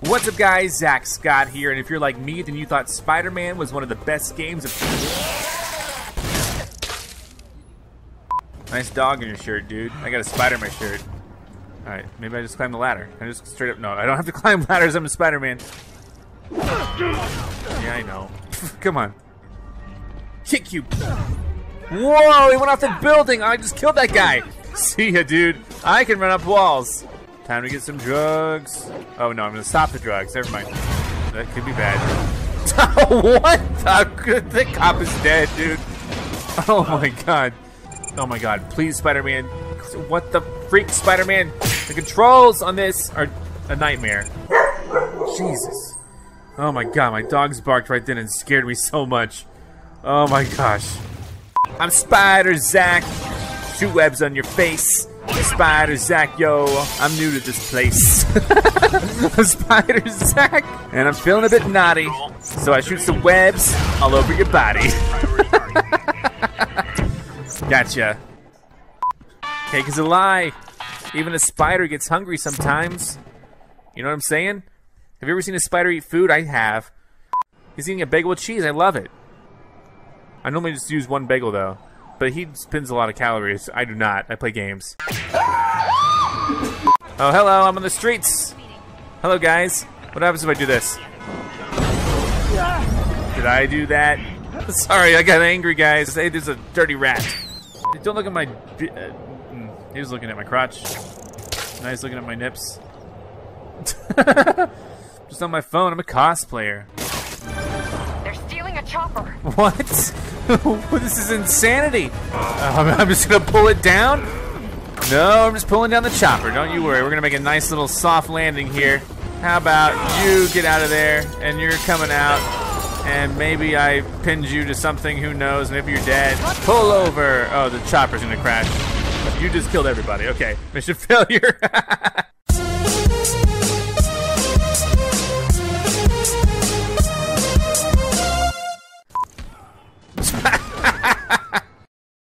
What's up guys, Zack Scott here, and if you're like me, then you thought Spider-Man was one of the best games of... Nice dog in your shirt, dude. I got a spider in my shirt. Alright, maybe I just climb the ladder. I just straight up... No, I don't have to climb ladders, I'm a Spider-Man. Yeah, I know. Come on. Kick you. Whoa, he went off the building! I just killed that guy! See ya, dude. I can run up walls. Time to get some drugs. Oh no, I'm gonna stop the drugs. Never mind. That could be bad. What the cop is dead, dude. Oh my god. Oh my god. Please, Spider-Man. What the freak, Spider-Man? The controls on this are a nightmare. Jesus. Oh my god, my dogs barked right then and scared me so much. Oh my gosh. I'm Spider Zack. Shoot webs on your face. Spider Zack, yo, I'm new to this place. Spider Zack, and I'm feeling a bit naughty, so I shoot some webs all over your body. Gotcha. Cake is a lie. Even a spider gets hungry sometimes. You know what I'm saying? Have you ever seen a spider eat food? I have. He's eating a bagel with cheese. I love it. I normally just use one bagel though. But he spends a lot of calories. I do not. I play games. Oh, hello. I'm on the streets. Hello, guys. What happens if I do this? Did I do that? Sorry, I got angry, guys. Hey, there's a dirty rat. Don't look at my... He was looking at my crotch. Now he's looking at my nips. Just on my phone. I'm a cosplayer. They're stealing a chopper. What? This is insanity. I'm just gonna pull it down. No, I'm just pulling down the chopper. Don't you worry. We're gonna make a nice little soft landing here. How about you get out of there and you're coming out and maybe I pinned you to something. Who knows? Maybe you're dead. Pull over. Oh, the chopper's gonna crash. You just killed everybody. Okay. Mission failure.